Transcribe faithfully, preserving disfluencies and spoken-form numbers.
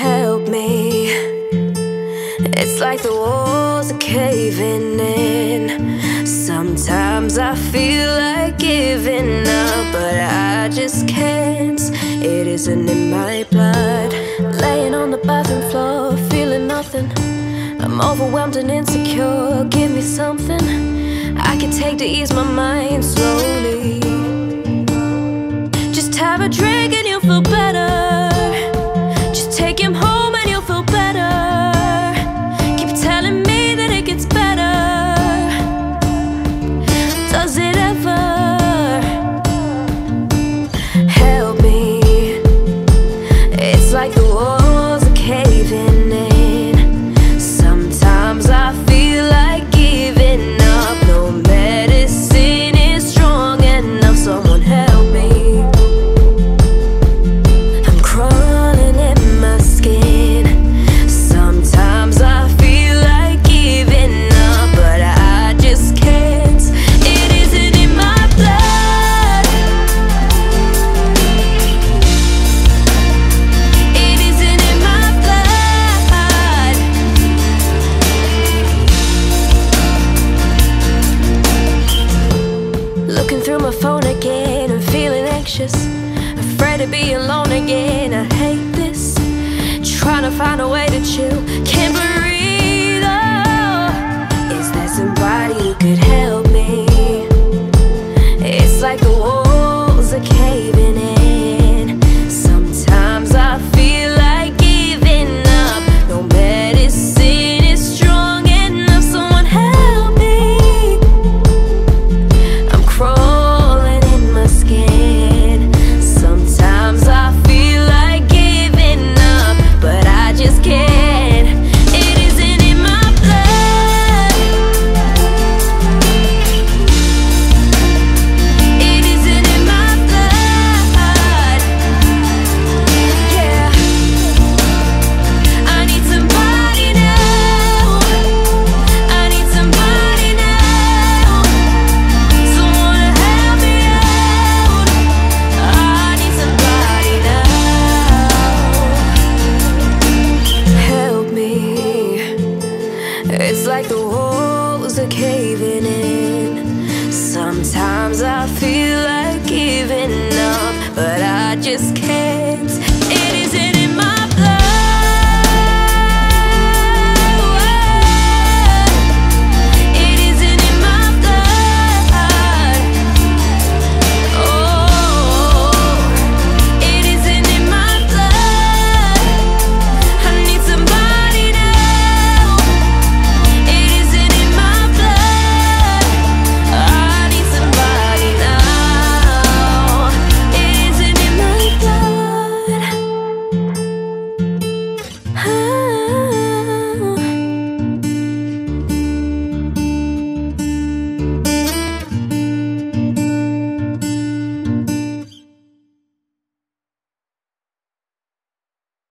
Help me. It's like the walls are caving in. Sometimes I feel like giving up, but I just can't. It isn't in my blood. Laying on the bathroom floor, feeling nothing. I'm overwhelmed and insecure. Give me something I can take to ease my mind slowly. Just have a drink and you'll feel better. Just take him home and you'll feel better. Keep telling me that it gets better. Does it ever? Help me. It's like the walls are caving in. Sometimes I feel like giving up. No medicine is strong enough. Someone help me. Afraid to be alone again, I hate this. Trying to find a way to chill, can't breathe.